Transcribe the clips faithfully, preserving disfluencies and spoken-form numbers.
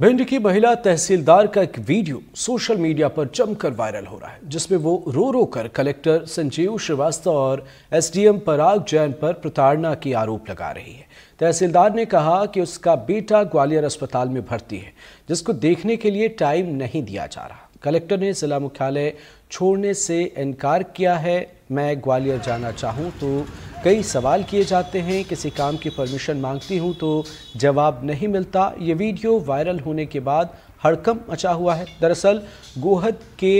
भिंड की महिला तहसीलदार का एक वीडियो सोशल मीडिया पर जमकर वायरल हो रहा है, जिसमें वो रो रो कर कलेक्टर संजीव श्रीवास्तव और एसडीएम पराग जैन पर प्रताड़ना के आरोप लगा रही है। तहसीलदार ने कहा कि उसका बेटा ग्वालियर अस्पताल में भर्ती है, जिसको देखने के लिए टाइम नहीं दिया जा रहा। कलेक्टर ने जिला मुख्यालय छोड़ने से इनकार किया है। मैं ग्वालियर जाना चाहूँ तो कई सवाल किए जाते हैं, किसी काम की परमिशन मांगती हूं तो जवाब नहीं मिलता। ये वीडियो वायरल होने के बाद हड़कंप मचा हुआ है। दरअसल गोहद के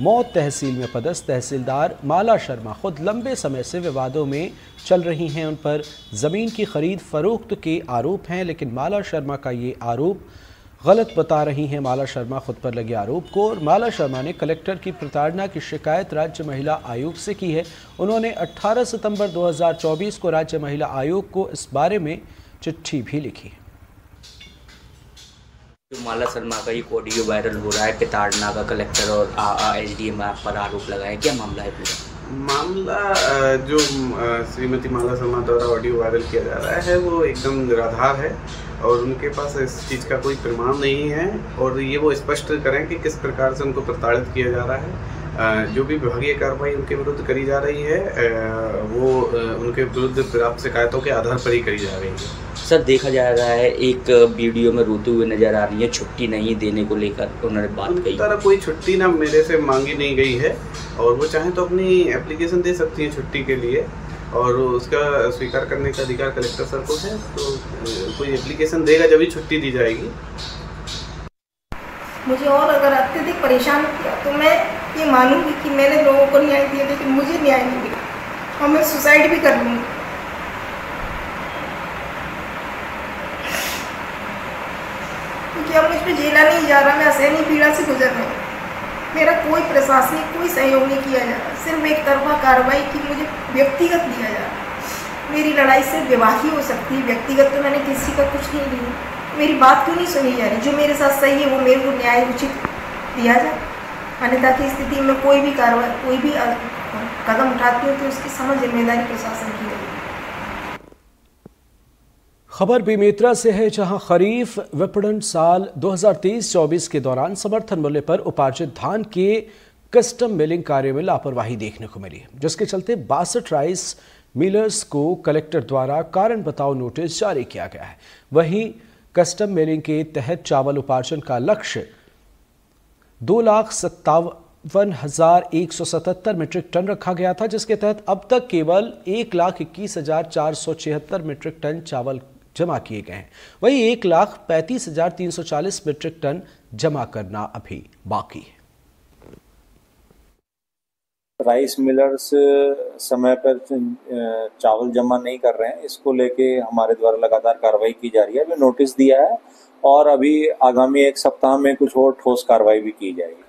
मौ तहसील में पदस्थ तहसीलदार माला शर्मा खुद लंबे समय से विवादों में चल रही हैं। उन पर ज़मीन की खरीद फरोख्त के आरोप हैं, लेकिन माला शर्मा का ये आरोप गलत बता रही हैं माला शर्मा खुद पर लगे आरोप को। और माला शर्मा ने कलेक्टर की प्रताड़ना की शिकायत राज्य महिला आयोग से की है। उन्होंने अठारह सितंबर दो हज़ार चौबीस को राज्य महिला आयोग को इस बारे में चिट्ठी भी लिखी है। तो माला शर्मा का ये ऑडियो वायरल हो रहा है, प्रताड़ना का कलेक्टर और एसडीएम पर आरोप लगाया, क्या मामला है पूरा? मामला जो श्रीमती माला शर्मा द्वारा ऑडियो वायरल किया जा रहा है वो एकदम निराधार है और उनके पास इस चीज़ का कोई प्रमाण नहीं है। और ये वो स्पष्ट करें कि किस प्रकार से उनको प्रताड़ित किया जा रहा है। जो भी विभागीय कार्रवाई उनके विरुद्ध करी जा रही है वो उनके विरुद्ध प्राप्त शिकायतों के आधार पर ही करी जा रही है। सर, देखा जा रहा है एक वीडियो में रोते हुए नजर आ रही है, छुट्टी नहीं देने को लेकर उन्होंने बात कही। तरह कोई छुट्टी ना मेरे से मांगी नहीं गई है और वो चाहे तो अपनी एप्लीकेशन दे सकती है छुट्टी के लिए और उसका स्वीकार करने का अधिकार कलेक्टर सर को है। तो कोई एप्लीकेशन देगा जब ही छुट्टी दी जाएगी। मुझे और अगर अत्यधिक परेशान किया तो मैं ये मानूंगी कि मैंने लोगों को न्याय दिया, लेकिन मुझे न्याय नहीं मिला और मैं सुसाइड भी कर लूँगी। अब मुझ पर झेला नहीं जा रहा, मैं असहनीय पीड़ा से गुजर रही हूँ। मेरा कोई प्रशासनिक कोई सहयोग नहीं किया जा रहा, सिर्फ एक तरफा कार्रवाई की मुझे व्यक्तिगत दिया जा रहा। मेरी लड़ाई सिर्फ विवाही हो सकती है, व्यक्तिगत तो मैंने किसी का कुछ नहीं लिया। मेरी बात क्यों नहीं सुनी जा रही? जो मेरे साथ सही है वो मेरे को न्याय उचित दिया जाए, अन्यथा की स्थिति में कोई भी कार्रवाई कोई भी कदम उठाती हूँ तो उसकी समझ जिम्मेदारी प्रशासन की होगी। खबर बेमेतरा से है, जहां खरीफ विपणन साल दो हज़ार तेईस चौबीस के दौरान समर्थन मूल्य पर उपार्जित धान के कस्टम मिलिंग कार्य में लापरवाही देखने को मिली है, जिसके चलते बासठ राइस मिलर्स को कलेक्टर द्वारा कारण बताओ नोटिस जारी किया गया है। वहीं कस्टम मिलिंग के तहत चावल उपार्जन का लक्ष्य दो लाख सत्तावन हजार एक सौ सतहत्तर मीट्रिक टन रखा गया था, जिसके तहत अब तक केवल एक लाख इक्कीस हजार चार सौ छिहत्तर मीट्रिक टन चावल जमा किए गए हैं। वही एक लाख पैंतीस हजार तीन सौ चालीस मीट्रिक टन जमा करना अभी बाकी है। राइस मिलर्स समय पर चावल जमा नहीं कर रहे हैं, इसको लेके हमारे द्वारा लगातार कार्रवाई की जा रही है। अभी नोटिस दिया है और अभी आगामी एक सप्ताह में कुछ और ठोस कार्रवाई भी की जाएगी।